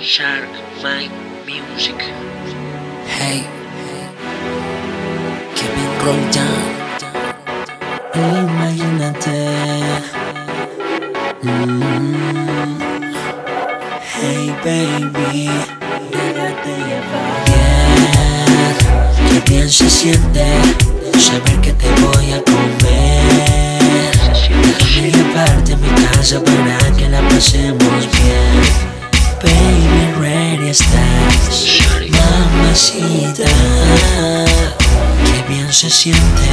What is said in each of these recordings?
Shark Mind Music. Hey, que me enrollan. Imagínate. Hey baby, déjate llevar. Bien, que bien se siente saber que te voy a comer. Déjame llevarte a mi casa para que la pasemos bien. Baby, ready estás, mamacita. Qué bien se siente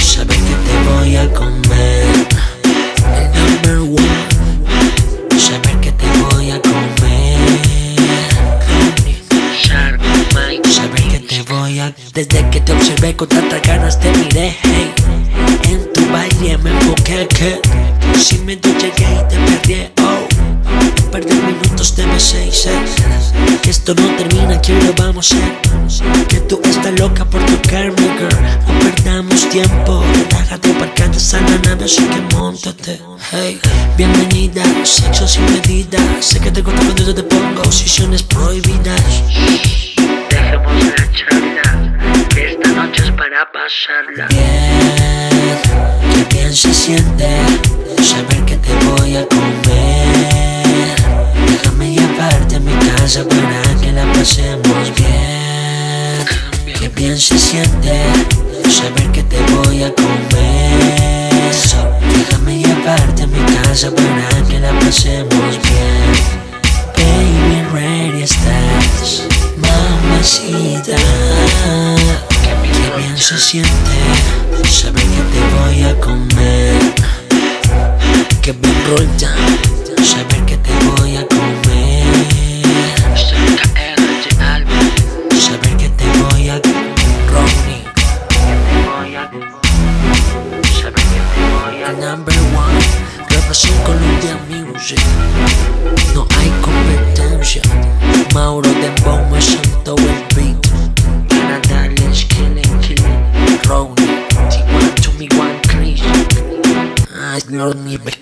saber que te voy a comer. El number one, saber que te voy a comer. Saber que te voy a... Desde que te observé con tantas ganas te miré, hey. En tu baile me enfoqué, que sin miedo llegué y te perdí, oh. Perdí minutos de mes 6. Que esto no termina, que hoy lo vamos a hacer. Que tú estás loca por tocarme, girl. No perdamos tiempo, relájate, aparcate a la nave, así que montate. Hey, bienvenida, sexo sin medida. Sé que te conté cuando yo te pongo posiciones prohibidas. Dejemos la charla, que esta noche es para pasarla. Bien, que bien se siente saber que te voy a comer. Llevarte a mi casa para que la pasemos bien. Que bien se siente saber que te voy a comer. Déjame llevarte a mi casa para que la pasemos bien. Baby, ready estás, mamacita. Que bien se siente saber que te voy a comer. Que me enrollan saber que te voy a comer. Ronny, saber que te voy a... Number one, grabación Colombia Music. No hay competencia. Mauro de Bomba Santo el beat. Canadá, les killing Ronny, Tommy One, Crissin. Ay, Ronny.